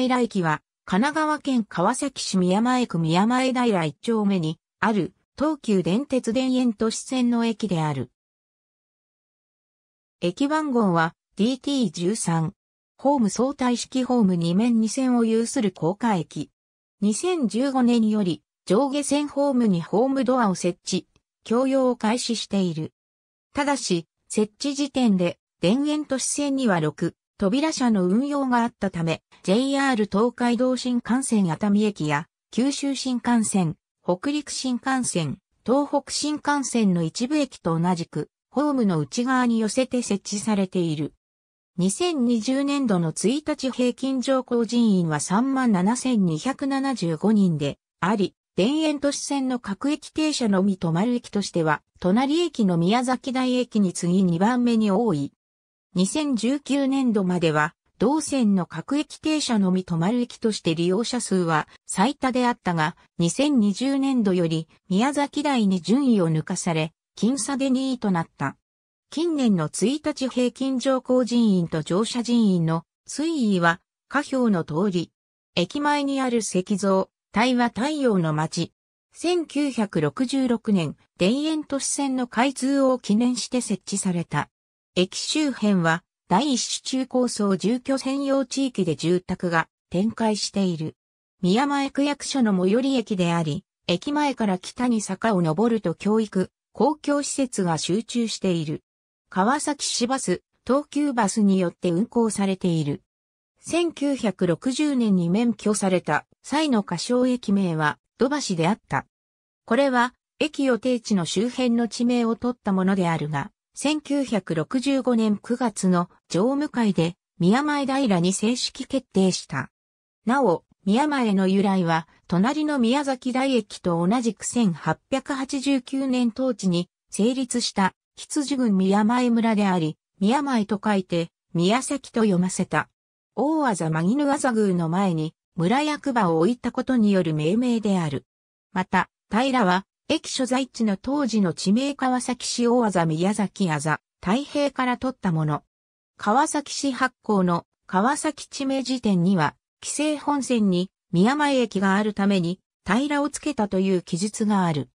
在来駅は、神奈川県川崎市宮前区宮前平1丁目にある東急電鉄田園都市線の駅である。駅番号は DT13。ホーム相対式ホーム2面2線を有する高架駅。2015年より上下線ホームにホームドアを設置、供用を開始している。ただし、設置時点で田園都市線には6扉車の運用があったため、JR 東海道新幹線熱海駅や九州新幹線、北陸新幹線、東北新幹線の一部駅と同じく、ホームの内側に寄せて設置されている。2020年度の1日平均乗降人員は 37,275 人であり、田園都市線の各駅停車のみ止まる駅としては、隣駅の宮崎台駅に次2番目に多い。2019年度までは、同線の各駅停車のみ止まる駅として利用者数は最多であったが、2020年度より宮崎台に順位を抜かされ、僅差で2位となった。近年の1日平均乗降人員と乗車人員の推移は下表の通り。駅前にある石像、体は太陽の街。1966年、田園都市線の開通を記念して設置された。駅周辺は第一種中高層住居専用地域で住宅が展開している。宮前区役所の最寄り駅であり、駅前から北に坂を登ると教育、公共施設が集中している。川崎市バス、東急バスによって運行されている。1960年に免許された際の仮称駅名は土橋であった。これは駅予定地の周辺の地名を取ったものであるが、1965年9月の常務会で宮前平に正式決定した。なお、宮前の由来は、隣の宮崎台駅と同じく1889年当地に成立した羊郡宮前村であり、宮前と書いて、宮崎と読ませた。大字マギヌアザ宮の前に村役場を置いたことによる命名である。また、平は、駅所在地の当時の地名川崎市大字宮崎あざ、太平から取ったもの。川崎市発行の川崎地名辞典には、紀勢本線に宮前駅があるために平をつけたという記述がある。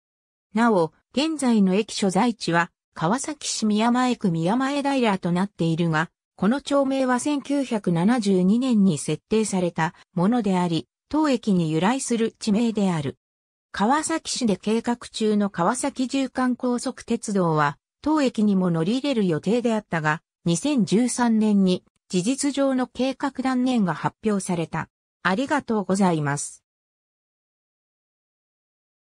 なお、現在の駅所在地は川崎市宮前区宮前平となっているが、この町名は1972年に設定されたものであり、当駅に由来する地名である。川崎市で計画中の川崎縦貫高速鉄道は、当駅にも乗り入れる予定であったが、2013年に、事実上の計画断念が発表された。ありがとうございます。